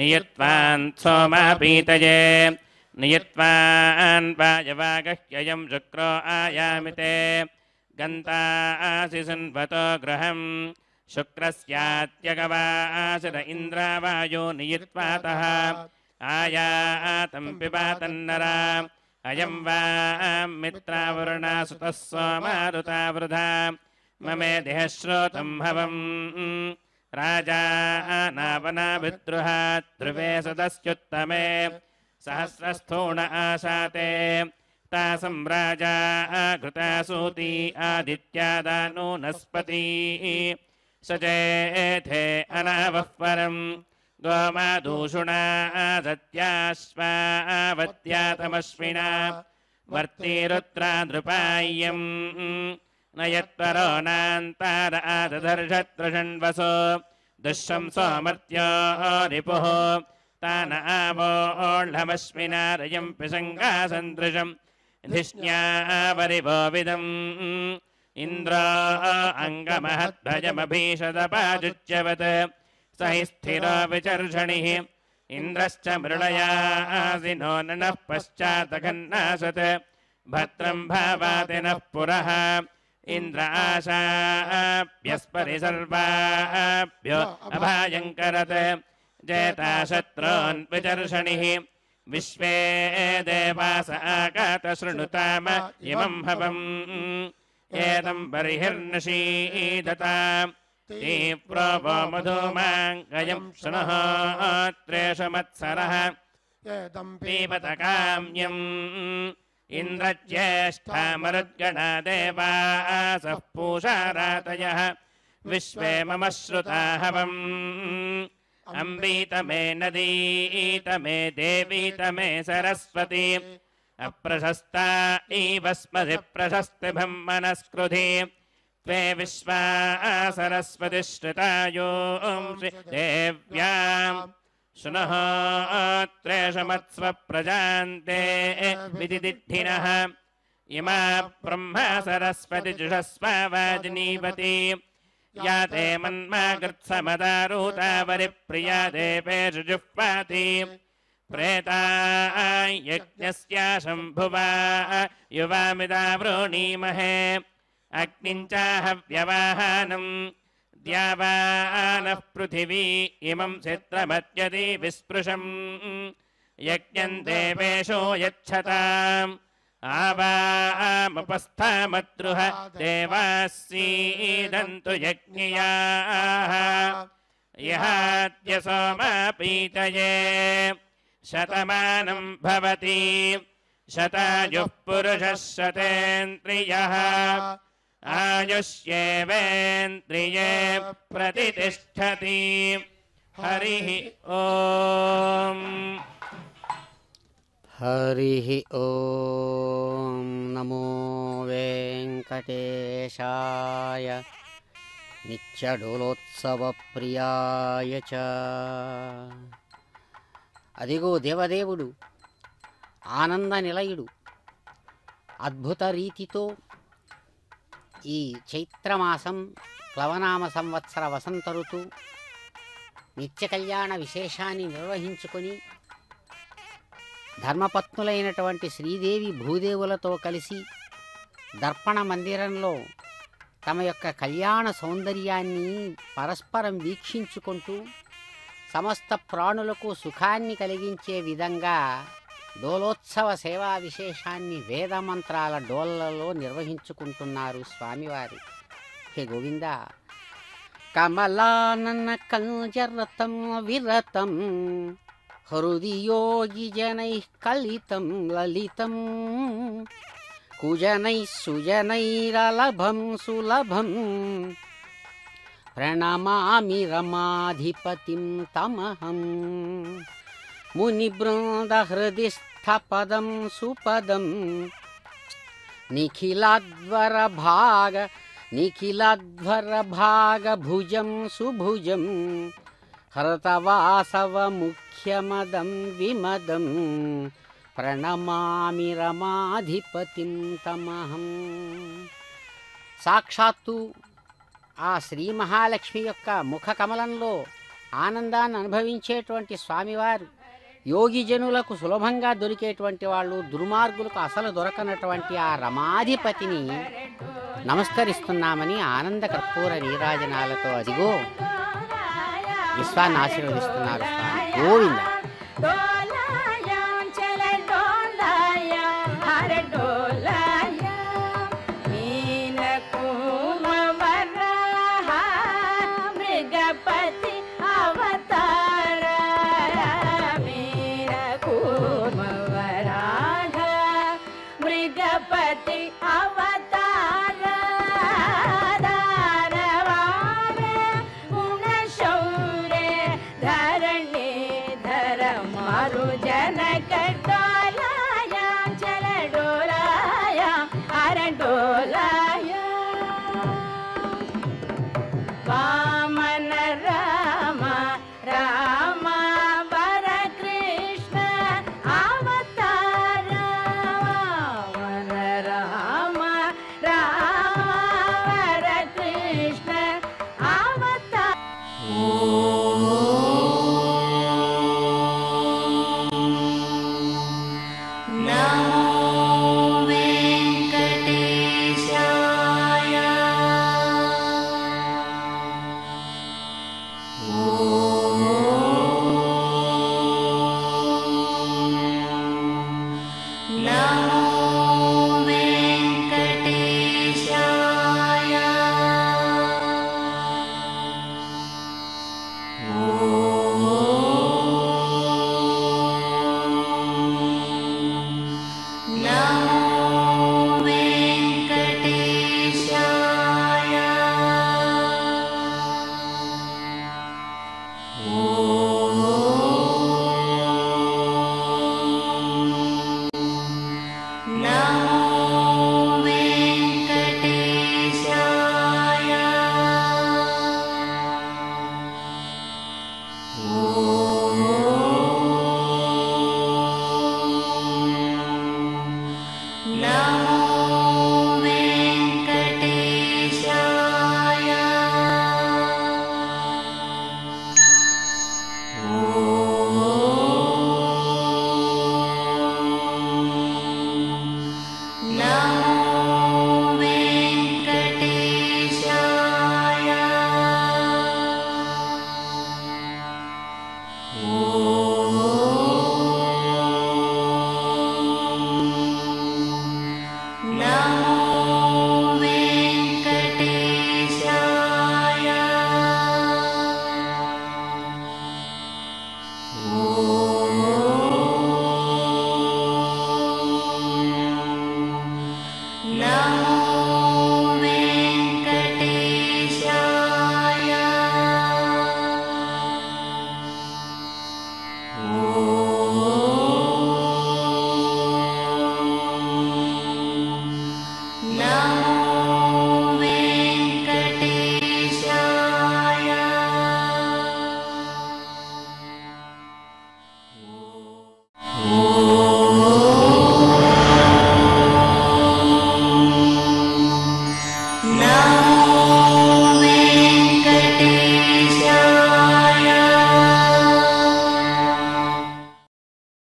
Niyatvan somapitaye Niyatvan vajavagayam shukro ayamite Ganta asisun vato graham Shukrasyathyagava asura indravayo niyitvataha Ayatam pivatannara Ayam va mitravarna sutaswamaduta vrudha Mame dehashrotam havam Raja navana vidruha drivesadaschuttame Sahasrasthona asate Tasam raja agrutasuti adityadanu naspati Sajethe anavahparam Gomadushuna satyashva vatyatamashvina Vartirutradrupayam Nayatvaronantara adadarjatrajanvaso Dusham samartyo ripuho Tana avodhamashvinarayam pisangasandrisham Dhishnyavaribhovidam Indra angamahatbhajamabhishadapajuchyavat Sahistira vicharjanihi Indrascha mridaya azinonanah paschataghannasat Bhatram bhavatinah puraha Indra asha abhyaspari sarva abhyo abhayankarate Jeta shatron vicharjanihi Vishve devasa akata srinutama imam havam Etam parihirnashi datam Tiprava madhumangayam shanaha treshamatsaraha Yedam pipatakamyam Indrajyeshtamarudgana devasah pusharatayah Vishve mamashhrutahavam Amritame naditame devitame sarasvati Aprasasta ivasmati prasastibham manaskrudhi Tve Vishva Sarasvatishtritayo Shri Devyam Shunaha Treshamatsva Prajante Vidididhinaha Yama Brahma Sarasvati Jushasva Vajnivati Yate Manmagratsamadaruta Varipriyate Pejujupati Preta Yajnasya Shambhuva Yuvamidavru Nimahe Agnincha Havyavanam Dhyavana Pruthivi Imam Sitramatyati Visprusham Yajnante Vesho Yachchatam Avaamapasthamatruha Devasidantu Yajniyaha Yahatya Somapitaye Shatamanam Bhavati Shatajuh Purushashatentriyaha Ayushyeventriye pratitishthati Harihi Om Harihi Om Namo Venkateshaya Nitya Dolotsava Priyaya Cha Adigo Deva Devudu Ananda Nilayudu Adbhuta Ritito E. Chaitramasam, Plavanama Samvatsara Vasantarutu, Nityakalyana Visheshani Nirvahinchukoni, Dharmapatnulainatuvanti Sridevi Bhudevulato Kalisi, Darpana Mandiranlo, Tama yokka Kalyana Saundaryanni, Parasparam Vikshinchukuntu, Samasta Pranulaku Sukhanni Kaliginche Vidanga, Dolotsava Seva Visheshanni Veda Mantrala Dolalo Nirvahinchukuntunnaru Swamivari. He Govinda Kamalanana Kaljaratam Viratam Harudi Yogi Janai Kalitam Lalitam Kujanai Sujanai Ralabham Sulabham Pranamami Ramadhipatim Tamaham Munibronda Hridisthapadam Supadam Nikhiladvara Bhaga Bhujam Subhujam Haratavasava Mukhyamadam Vimadam Pranamami Ramadhipatim Tamaham Sakshatu A Sri Mahalakshmi Yokka Mukha Kamalanlo ఆనందాన్ని అనుభవించేటువంటి స్వామివారు యోగి జనులకు సులభంగా దొరికేటువంటి వాళ్ళు, దుర్మార్గులకు అసలు దొరకనటువంటి ఆ రమాధిపతిని నమస్కరిస్తున్నామని ఆనంద కర్పూర నీరాజనాలతో అదిగో విశ్వాన్ని ఆశీర్వదిస్తున్నారు స్వామి. గోవింద. Avati